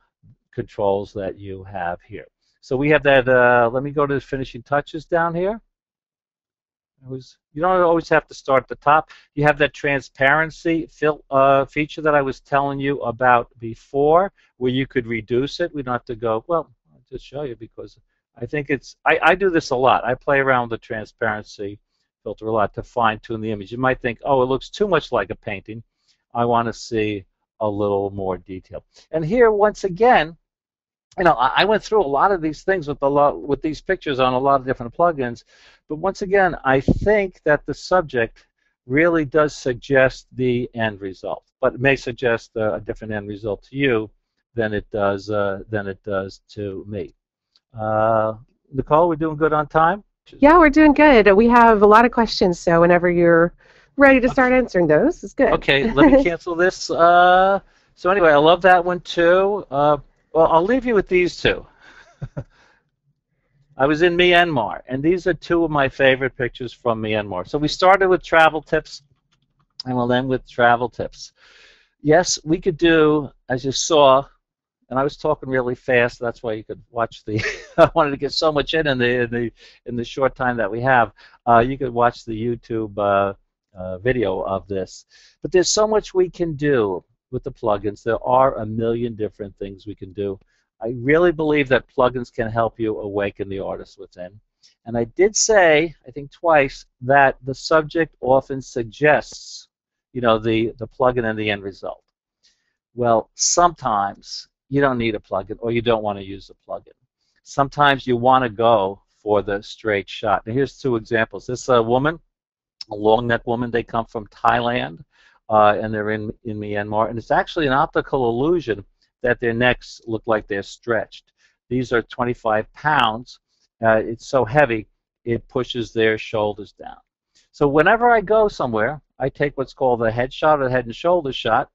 controls that you have here. So we have that, uh, let me go to the finishing touches down here. It was, you don't always have to start at the top. You have that transparency fil uh, feature that I was telling you about before, where you could reduce it. We don't have to go, well, I'll just show you because I think it's, I, I do this a lot. I play around with the transparency filter a lot to fine-tune the image. You might think, oh, it looks too much like a painting. I want to see a little more detail. And here, once again, you know, I went through a lot of these things with a lot with these pictures on a lot of different plugins, but once again, I think that the subject really does suggest the end result, but it may suggest a different end result to you than it does uh, than it does to me. Uh, Nicole, we're doing good on time? Yeah, we're doing good. We have a lot of questions, so whenever you're ready to start answering those, it's good. Okay, let me cancel this. Uh, so anyway, I love that one too. Uh, Well, I'll leave you with these two. I was in Myanmar, and these are two of my favorite pictures from Myanmar. So we started with travel tips, and we'll end with travel tips. Yes, we could do, as you saw, and I was talking really fast. That's why you could watch the. I wanted to get so much in in the in the in the short time that we have. Uh, you could watch the YouTube uh, uh, video of this. But there's so much we can do with the plugins. There are a million different things we can do. I really believe that plugins can help you awaken the artist within. And I did say, I think twice, that the subject often suggests, you know, the, the plugin and the end result. Well, sometimes you don't need a plugin or you don't want to use a plugin. Sometimes you want to go for the straight shot. Now here's two examples. This uh, woman, a long-necked woman, they come from Thailand. Uh, and they're in, in Myanmar, and it's actually an optical illusion that their necks look like they're stretched. These are twenty-five pounds. Uh, it's so heavy, it pushes their shoulders down. So whenever I go somewhere, I take what's called a headshot or head and shoulder shot,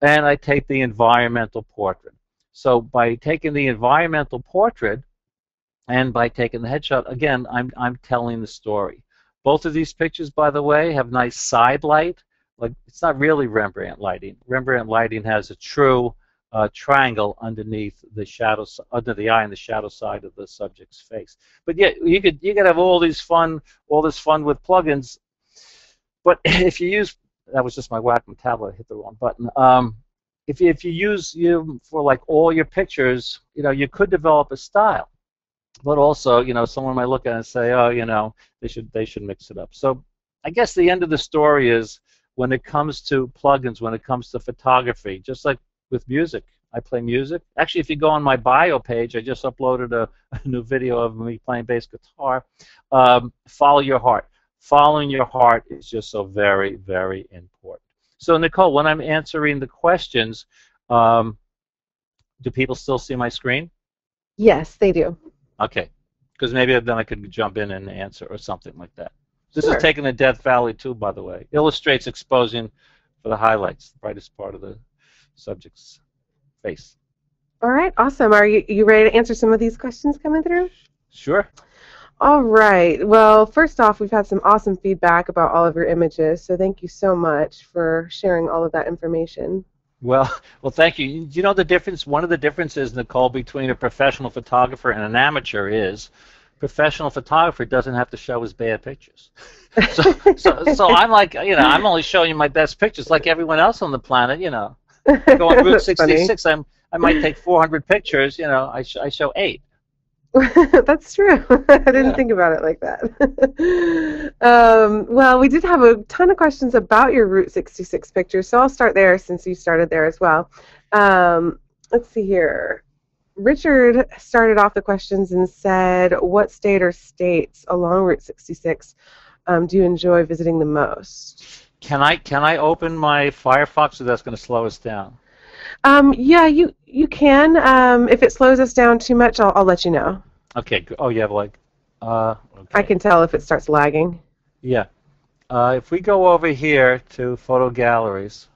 and I take the environmental portrait. So by taking the environmental portrait and by taking the headshot, again, I'm, I'm telling the story. Both of these pictures, by the way, have nice side light. Like, it's not really Rembrandt lighting. Rembrandt lighting has a true uh, triangle underneath the shadow, under the eye, and the shadow side of the subject's face. But yeah, you could you could have all these fun, all this fun with plugins. But if you use, that was just my Wacom tablet. I hit the wrong button. Um, if you, if you use you for like all your pictures, you know, you could develop a style. But also, you know, someone might look at it and say, oh, you know, they should they should mix it up. So I guess the end of the story is, when it comes to plugins, when it comes to photography, just like with music. I play music. Actually, if you go on my bio page, I just uploaded a, a new video of me playing bass guitar. Um, follow your heart. Following your heart is just so very, very important. So, Nicole, when I'm answering the questions, um, do people still see my screen? Yes, they do. Okay, because maybe then I could jump in and answer or something like that. This sure. is taken in Death Valley, too, by the way. Illustrates exposing for the highlights, the brightest part of the subject's face. All right, awesome. Are you, you ready to answer some of these questions coming through? Sure. All right. Well, first off, we've had some awesome feedback about all of your images, so thank you so much for sharing all of that information. Well, well, thank you. You know the difference? One of the differences, Nicole, between a professional photographer and an amateur is professional photographer doesn't have to show his bad pictures. So, so, so I'm like, you know, I'm only showing you my best pictures like everyone else on the planet, you know. I go on Route sixty-six, I'm, I might take four hundred pictures, you know, I, sh I show eight. That's true. I didn't yeah. think about it like that. um, well, we did have a ton of questions about your Route sixty-six pictures, so I'll start there since you started there as well. Um, let's see here. Richard started off the questions and said, what state or states along Route sixty-six um, do you enjoy visiting the most? Can I can I open my Firefox, or that's going to slow us down? Um, yeah, you you can. Um, if it slows us down too much, I'll, I'll let you know. Okay. Oh, you have like... Uh, okay. I can tell if it starts lagging. Yeah. Uh, if we go over here to photo galleries...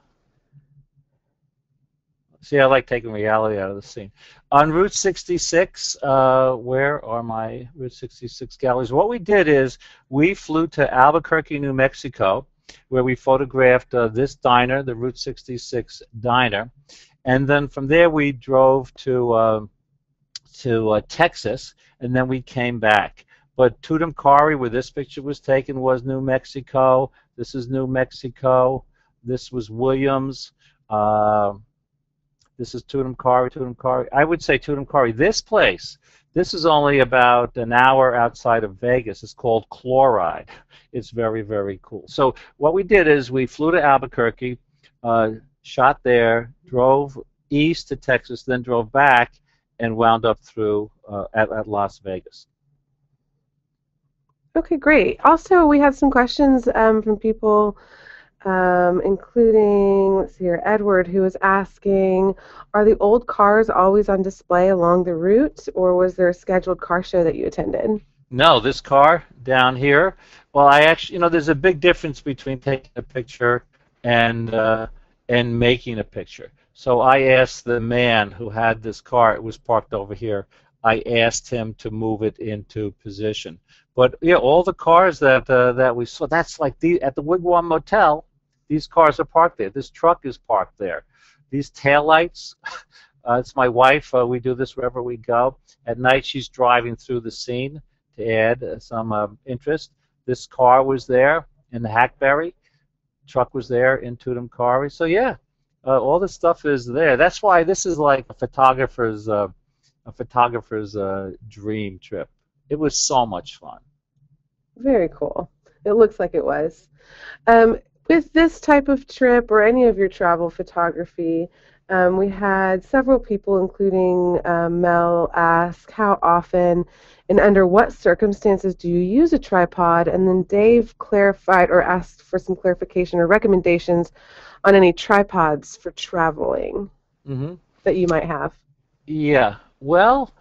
See, I like taking reality out of the scene. On Route sixty-six, uh, where are my Route sixty-six galleries? What we did is we flew to Albuquerque, New Mexico, where we photographed uh, this diner, the Route sixty-six diner. And then from there we drove to, uh, to uh, Texas, and then we came back. But Tucumcari, where this picture was taken, was New Mexico. This is New Mexico. This was Williams. Uh, this is Tucumcari. Tucumcari. I would say Tucumcari. This place, this is only about an hour outside of Vegas. It's called Chloride. It's very, very cool. So what we did is we flew to Albuquerque, uh, shot there, drove east to Texas, then drove back, and wound up through uh, at, at Las Vegas. Okay, great. Also, we had some questions um, from people, um, including, let's see here, Edward, who was asking, are the old cars always on display along the route, or was there a scheduled car show that you attended? No, this car down here, well, I actually, you know, there's a big difference between taking a picture and, uh, and making a picture. So I asked the man who had this car, it was parked over here, I asked him to move it into position. But yeah, all the cars that uh, that we saw, that's like the at the Wigwam Motel, these cars are parked there. This truck is parked there. These taillights, uh, it's my wife. Uh, we do this wherever we go. At night, she's driving through the scene to add uh, some uh, interest. This car was there in the Hackberry. Truck was there in Tucumcari. So yeah, uh, all this stuff is there. That's why this is like a photographer's uh, a photographer's uh, dream trip. It was so much fun. Very cool. It looks like it was. Um, with this type of trip or any of your travel photography, um, we had several people, including uh, Mel, ask how often and under what circumstances do you use a tripod? And then Dave clarified or asked for some clarification or recommendations on any tripods for traveling mm-hmm. that you might have. Yeah. Well...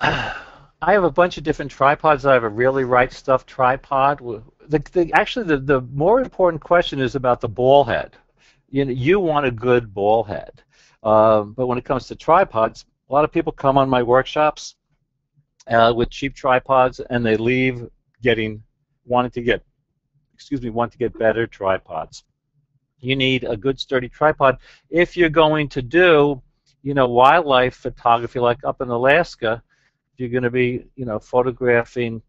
Uh, I have a bunch of different tripods. I have a really right stuff tripod. The, the, actually, the, the more important question is about the ball head. You know, you want a good ball head. Um, but when it comes to tripods, a lot of people come on my workshops uh, with cheap tripods, and they leave getting, wanting to get, excuse me, want to get better tripods. You need a good sturdy tripod if you're going to do, you know, wildlife photography like up in Alaska. You're going to be, you know, photographing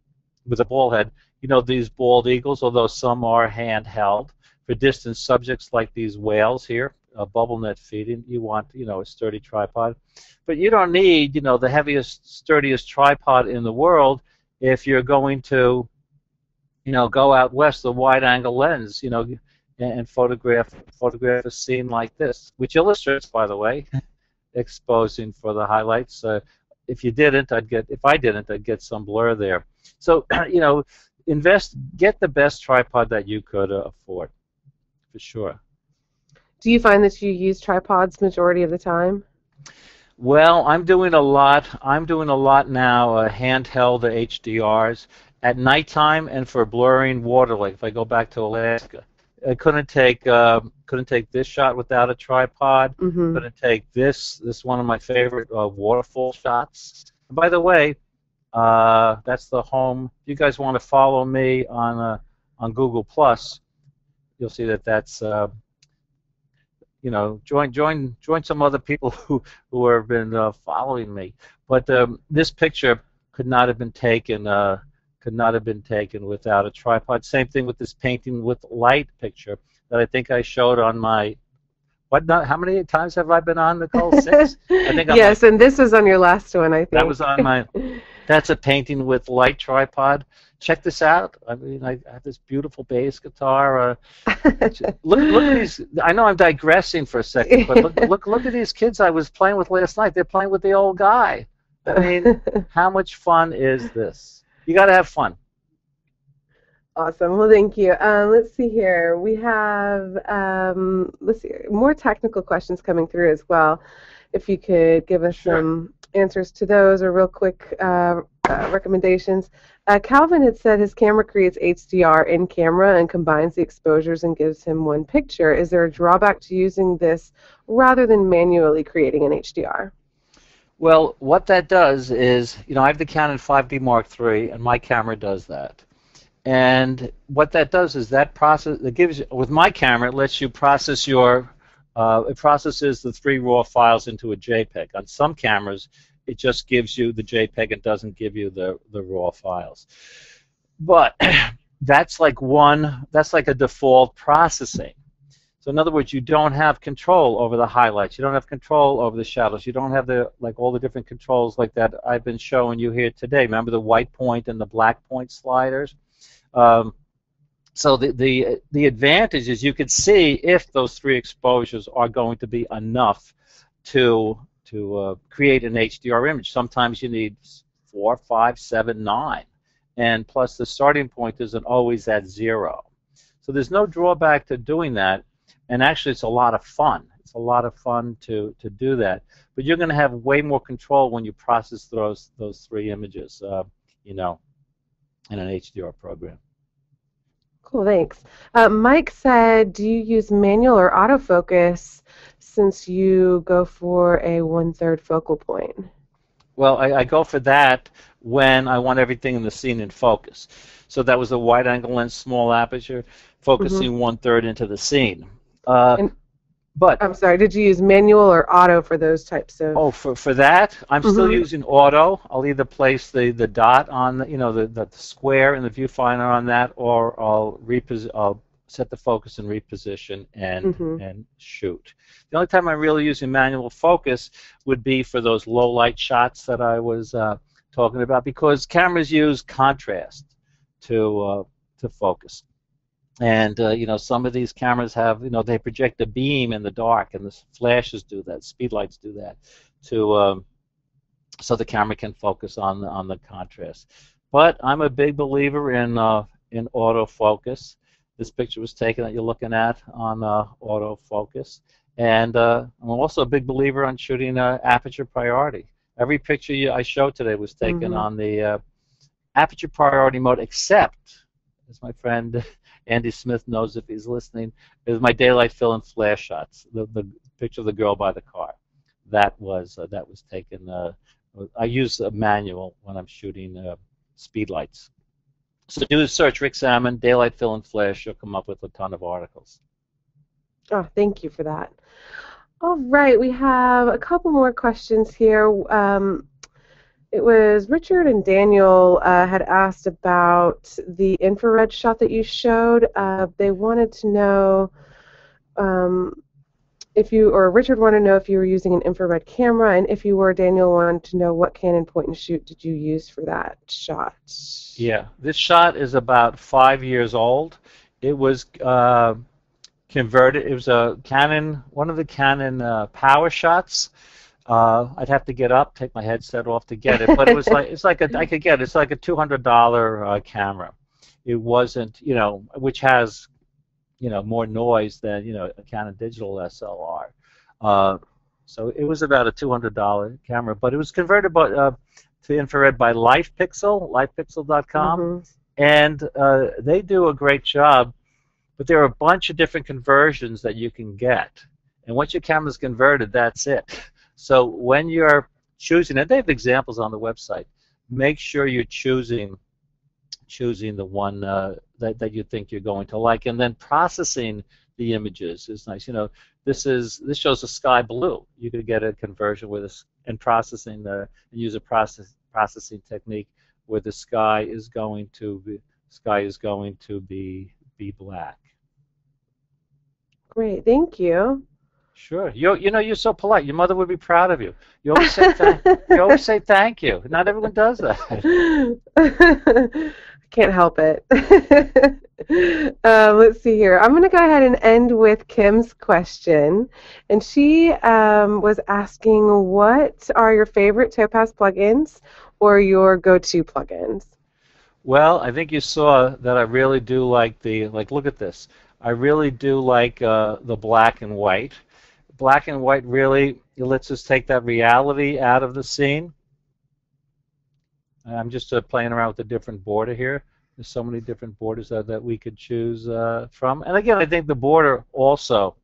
with a ball head. You know, these bald eagles, although some are handheld, for distant subjects like these whales here, uh, bubble net feeding, you want, you know, a sturdy tripod. But you don't need, you know, the heaviest, sturdiest tripod in the world if you're going to, you know, go out west, the wide-angle lens, you know, and, and photograph photograph a scene like this, which illustrates, by the way, exposing for the highlights. Uh, If you didn't, I'd get. If I didn't, I'd get some blur there. So, you know, invest. Get the best tripod that you could uh, afford, for sure. Do you find that you use tripods majority of the time? Well, I'm doing a lot. I'm doing a lot now. Uh, handheld H D Rs at nighttime and for blurring water. Like if I go back to Alaska, I couldn't take uh, couldn't take this shot without a tripod. Mm-hmm. Couldn't take this this one of my favorite uh, waterfall shots. And by the way, uh, that's the home. If you guys want to follow me on uh, on Google Plus, you'll see that that's uh, you know join join join some other people who who have been uh, following me. But um, this picture could not have been taken. Uh, could not have been taken without a tripod. Same thing with this painting with light picture that I think I showed on my, what not, how many times have I been on, Nicole? Six? I think yes, my, and this was on your last one, I think. That was on my, that's a painting with light tripod. Check this out. I mean, I have this beautiful bass guitar. Uh, look, look at these, I know I'm digressing for a second, but look, look, look at these kids I was playing with last night. They're playing with the old guy. I mean, how much fun is this? You got to have fun. Awesome. Well, thank you. Uh, let's see here. We have um, let's see more technical questions coming through as well. If you could give us sure. some answers to those or real quick uh, uh, recommendations. Uh, Calvin had said his camera creates H D R in camera and combines the exposures and gives him one picture. Is there a drawback to using this rather than manually creating an H D R? Well, what that does is, you know, I have the Canon five D Mark three, and my camera does that. And what that does is that process, it gives you, with my camera, it lets you process your, uh, it processes the three raw files into a JPEG. On some cameras, It just gives you the JPEG and doesn't give you the, the raw files. But that's like one, that's like a default processing. So in other words, you don't have control over the highlights. You don't have control over the shadows. You don't have the like all the different controls like that I've been showing you here today. Remember the white point and the black point sliders? Um, so the, the, the advantage is you can see if those three exposures are going to be enough to, to uh, create an H D R image. Sometimes you need four, five, seven, nine. And plus the starting point isn't always at zero. So there's no drawback to doing that, and actually it's a lot of fun. It's a lot of fun to, to do that. But you're going to have way more control when you process those, those three images, uh, you know, in an H D R program. Cool, thanks. Uh, Mike said, do you use manual or autofocus since you go for a one-third focal point? Well, I, I go for that when I want everything in the scene in focus. So that was a wide-angle lens, small aperture, focusing mm-hmm. one-third into the scene. Uh, and, but I'm sorry, did you use manual or auto for those types of... Oh, for, for that, I'm mm-hmm. still using auto. I'll either place the, the dot on, the, you know, the, the square in the viewfinder on that, or I'll reposition, I'll set the focus and reposition and, mm-hmm. and shoot. The only time I'm really using manual focus would be for those low-light shots that I was uh, talking about, because cameras use contrast to uh, to focus. And, uh, you know, some of these cameras have, you know, they project a beam in the dark, and the flashes do that, speedlights do that, to um, so the camera can focus on the, on the contrast. But I'm a big believer in, uh, in autofocus. This picture was taken that you're looking at on uh, autofocus. And uh, I'm also a big believer on shooting uh, aperture priority. Every picture you, I showed today was taken mm-hmm. on the uh, aperture priority mode, except, as my friend Andy Smith knows if he's listening, is my daylight fill and flare shots, the, the picture of the girl by the car. That was, uh, that was taken, uh, I use a manual when I'm shooting uh, speedlights. So do a search, Rick Sammon, daylight fill and flash. You'll come up with a ton of articles. Oh, thank you for that. All right, we have a couple more questions here. Um, it was Richard and Daniel uh, had asked about the infrared shot that you showed. Uh, they wanted to know um, if you, or Richard wanted to know if you were using an infrared camera, and if you were, Daniel wanted to know what Canon point and shoot did you use for that shot. Yeah, this shot is about five years old. It was uh, converted. It was a Canon, one of the Canon uh, power shots. Uh, I'd have to get up, take my headset off to get it, but it was like it's like a I could get it. It's like a two hundred dollar uh, camera. It wasn't, you know, which has, you know, more noise than, you know, a Canon digital S L R. Uh, so it was about a two hundred dollar camera, but it was converted by, uh, to infrared by LifePixel, life pixel dot com, mm-hmm. and uh, they do a great job, but there are a bunch of different conversions that you can get. And once your camera's converted, that's it. So when you're choosing, and they have examples on the website, make sure you're choosing choosing the one uh, that, that you think you're going to like, and then processing the images is nice. You know, this is this shows a sky blue. You could get a conversion with this and processing the and use a process processing technique where the sky is going to be sky is going to be be black. Great, thank you. Sure. You you know, you're so polite. Your mother would be proud of you. You always say th you always say thank you. Not everyone does that. Can't help it. um, let's see here. I'm going to go ahead and end with Kim's question. And she um, was asking, what are your favorite Topaz plugins or your go-to plugins? Well, I think you saw that I really do like the, like, look at this. I really do like uh, the black and white. Black and white really lets us take that reality out of the scene. I'm just uh, playing around with a different border here. There's so many different borders that, that we could choose uh, from. And again, I think the border also,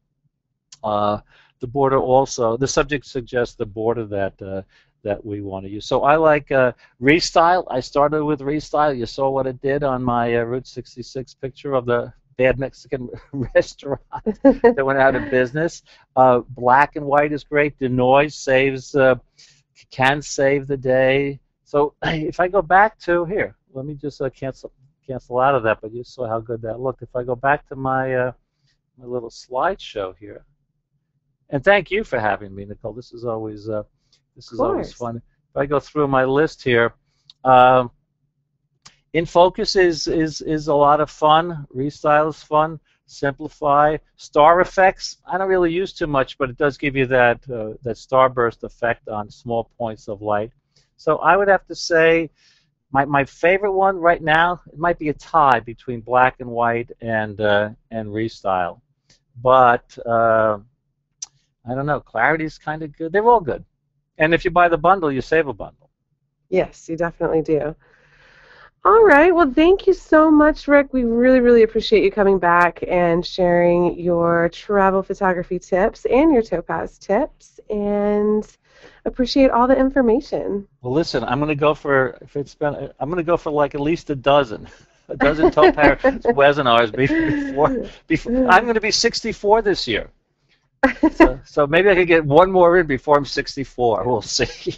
uh, the border also, the subject suggests the border that uh, that we want to use. So I like uh, Restyle. I started with Restyle. You saw what it did on my uh, Route sixty-six picture of the bad Mexican restaurant that went out of business. Uh, black and white is great. Denoise saves. Uh, can save the day. So if I go back to here, let me just uh, cancel cancel out of that, but you saw how good that looked. If I go back to my, uh, my little slideshow here, and thank you for having me, Nicole. This is always uh, this is always fun. If I go through my list here, um, In Focus is is is a lot of fun. Restyle is fun. Simplify. Star effects I don't really use too much, but it does give you that uh, that starburst effect on small points of light. So I would have to say my my favorite one right now, it might be a tie between Black and White and uh, and Restyle, but uh, I don't know. Clarity is kind of good. They're all good, and if you buy the bundle, you save a bundle. Yes, you definitely do. All right. Well, thank you so much, Rick. We really, really appreciate you coming back and sharing your travel photography tips and your Topaz tips, and appreciate all the information. Well, listen, I'm going to go for if it's been I'm going to go for like at least a dozen, a dozen Topaz webinars before before I'm going to be sixty-four this year. so, so maybe I could get one more in before I'm sixty-four. We'll see.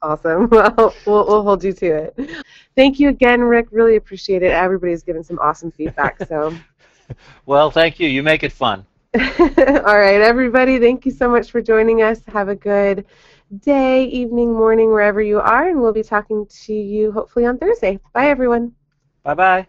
Awesome. Well, we'll, we'll hold you to it. Thank you again, Rick. Really appreciate it. Everybody's given some awesome feedback. So. Well, thank you. You make it fun. All right, everybody. Thank you so much for joining us. Have a good day, evening, morning, wherever you are, and we'll be talking to you hopefully on Thursday. Bye, everyone. Bye-bye.